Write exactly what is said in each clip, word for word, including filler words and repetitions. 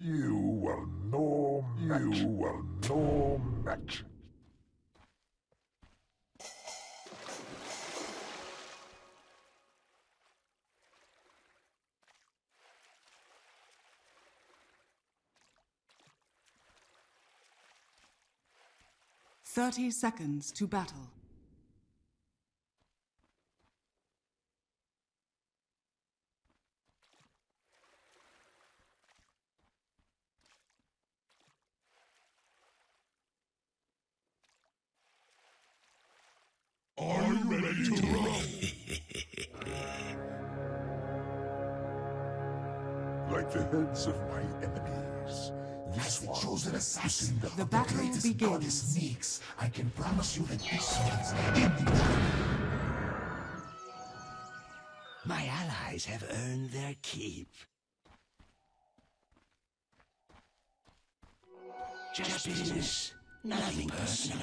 You were no match. You were no match. Thirty seconds to battle. Are you ready to run? Like the heads of my enemies, this one, chosen assassin the of battle the greatest begins. Goddess Nyx, I can promise you that this one's ending. My allies have earned their keep. Just business, nothing personal.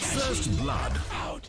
First blood out.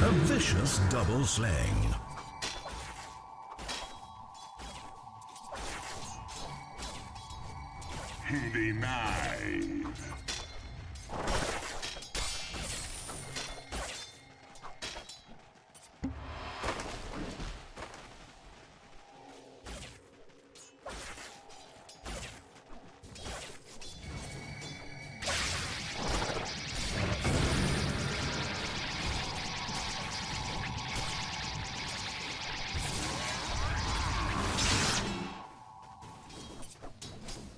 A vicious double slaying. Denied.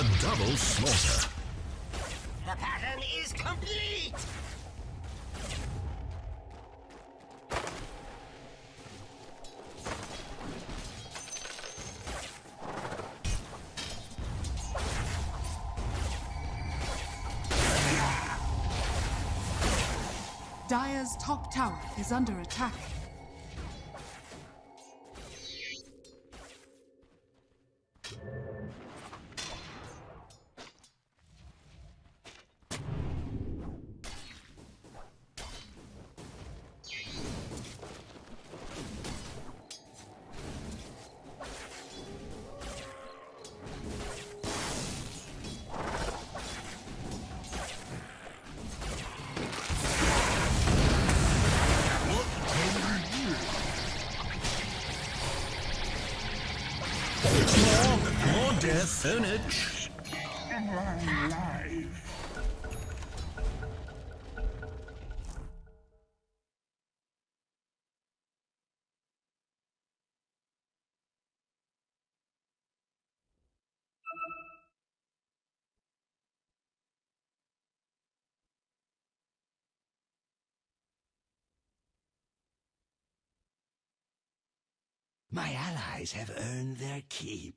A double slaughter. The pattern is complete! Dire's top tower is under attack. Furniture. My allies have earned their keep.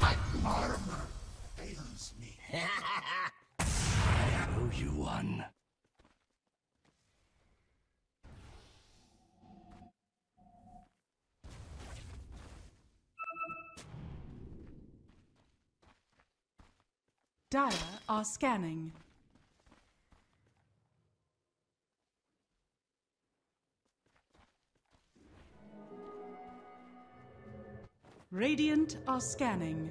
My armor fails me. I owe you one. Dire are scanning. Radiant are scanning.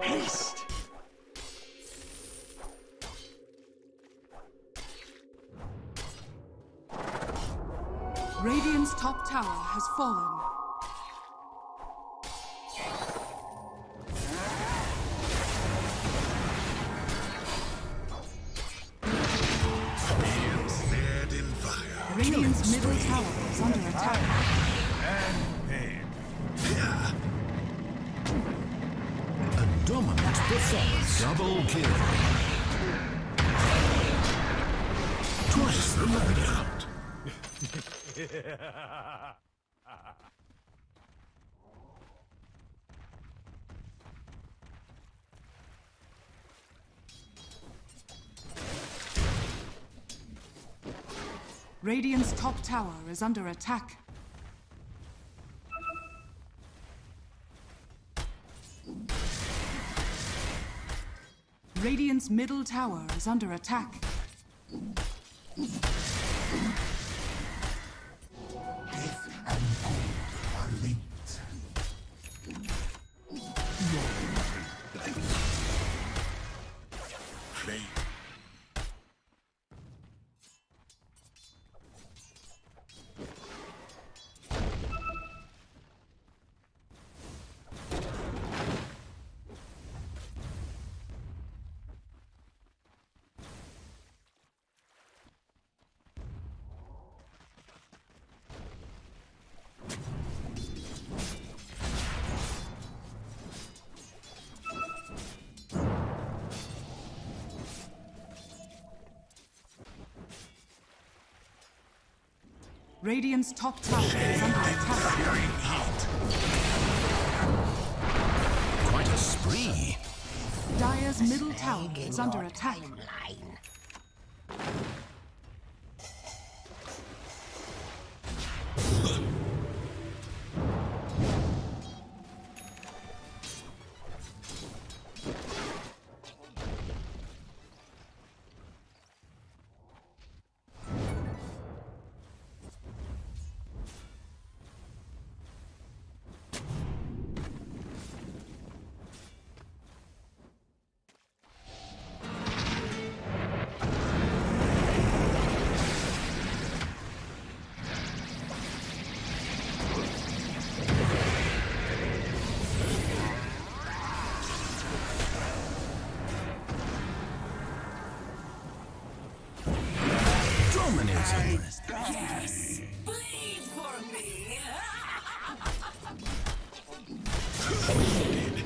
Haste! Radiant's top tower has fallen. Dead in fire. Radiant's middle tower is under attack. And pain. Yeah. A dominant performance. Double kill. Twice the amount. Radiant's top tower is under attack. Radiant's middle tower is under attack. Radiant's top tower is under attack. Quite a spree. Dire's middle tower is under attack. Yes! Bleed for me! Did you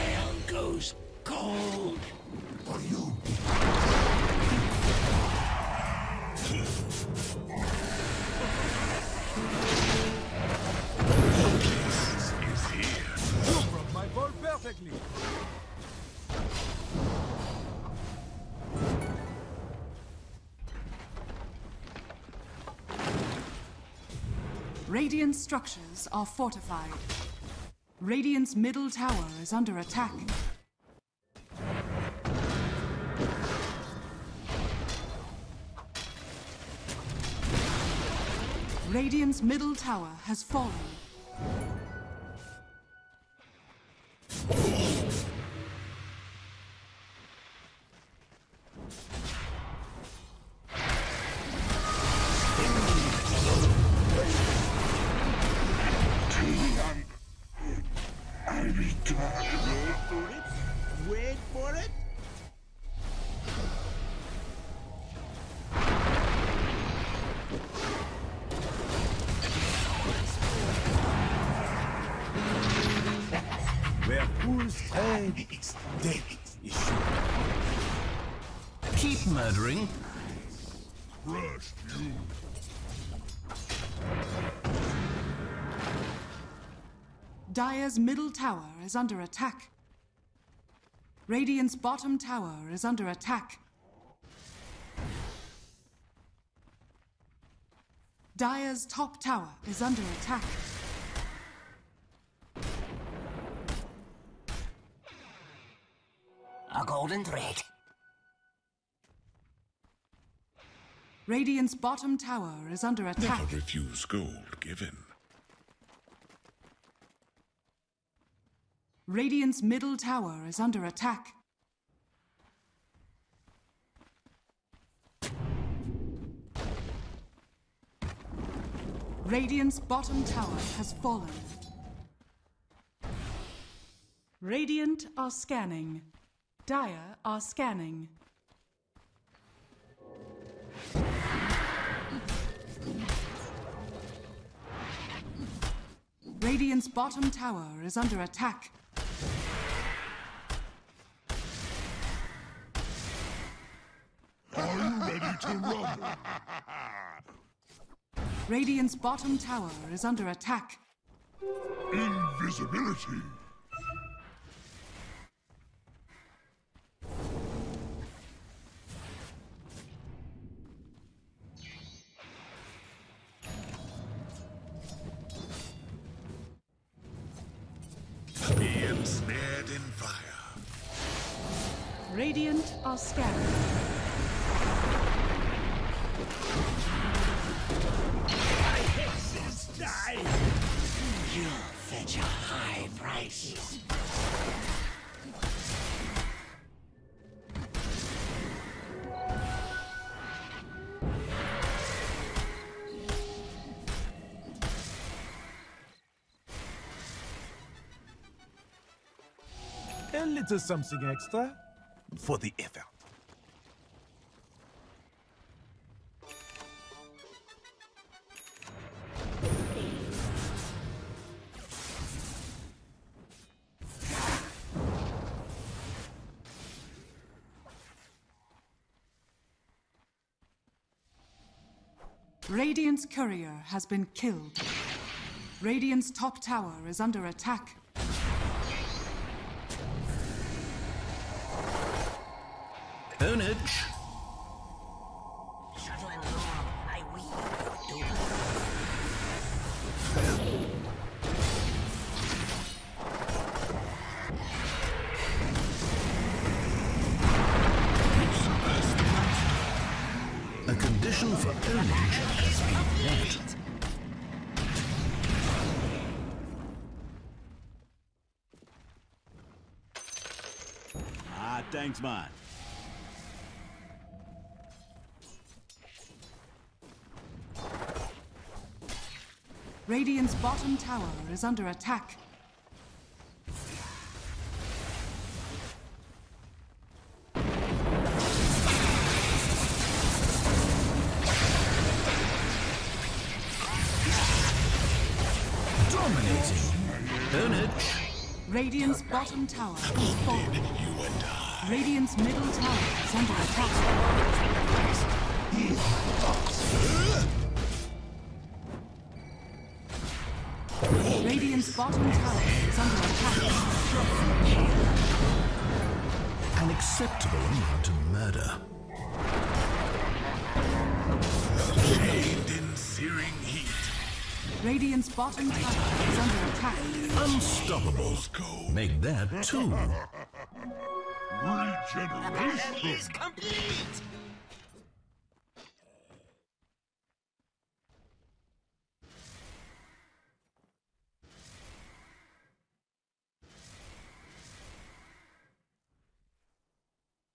and cold for you. This is here. You broke my ball perfectly. Radiant structures are fortified. Radiant's middle tower is under attack. Radiant's middle tower has fallen. I return. Wait for it. And it's dead issue. Keep murdering. Crushed you. Dire's middle tower is under attack. Radiant's bottom tower is under attack. Dire's top tower is under attack. A golden thread. Radiant's bottom tower is under attack. Never refuse gold given. Radiant's middle tower is under attack. Radiant's bottom tower has fallen. Radiant are scanning. Dire are scanning. Radiant's bottom tower is under attack. Are you ready to rumble? Radiant's bottom tower is under attack. Invisibility! Be ensnared in fire. Radiant are scattered. You'll fetch a high price. A little something extra for the effort. Radiant's courier has been killed. Radiant's top tower is under attack. Ponage. Ah, thanks, man. Radiant's bottom tower is under attack. Radiant's bottom tower is falling. Radiant's middle tower is under attack. Radiant's bottom tower is under attack. An acceptable amount of murder. Chained in searing heat. Radiant's bottom tower is under attack. Unstoppable. Make that two. Regeneration is complete.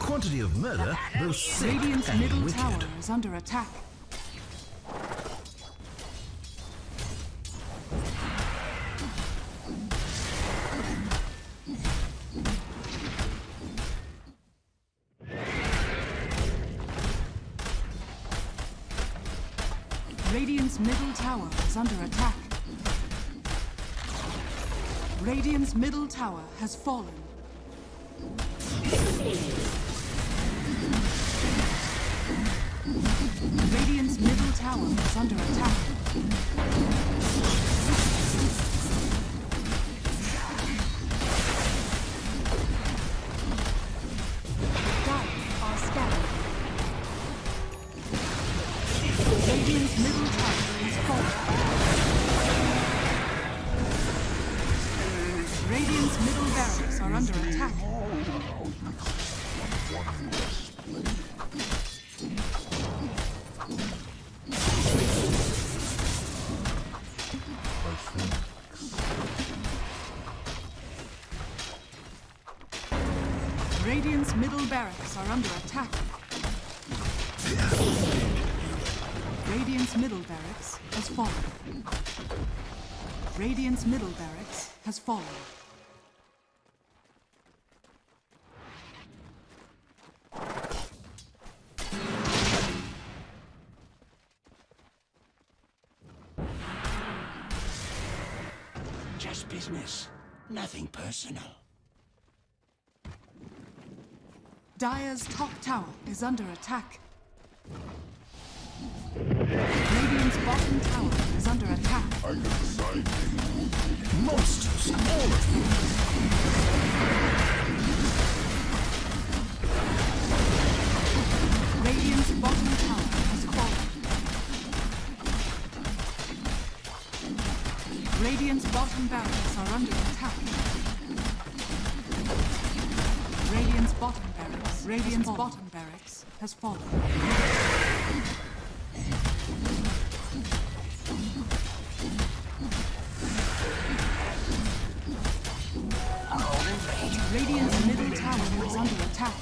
Quantity of murder, though sick Radiant's and middle wicked. Tower is under attack. Radiant's middle tower is under attack. Radiant's middle tower has fallen. Radiant's middle tower is under attack. Radiant's middle barracks are under attack. Radiant's middle barracks has fallen. Radiant's middle barracks has fallen. Just business, nothing personal. Dire's top tower is under attack. Radiant's bottom tower is under attack. I decide monsters, all of you. Radiant's bottom tower has fallen. Radiant's bottom barracks are under attack. Radiant's bottom barracks. Radiant's bottom barracks has fallen. Radiant's middle tower is under attack.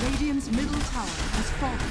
Radiant's middle tower has fallen.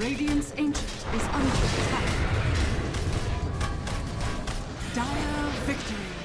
Radiant's Ancient is under attack. Dire victory.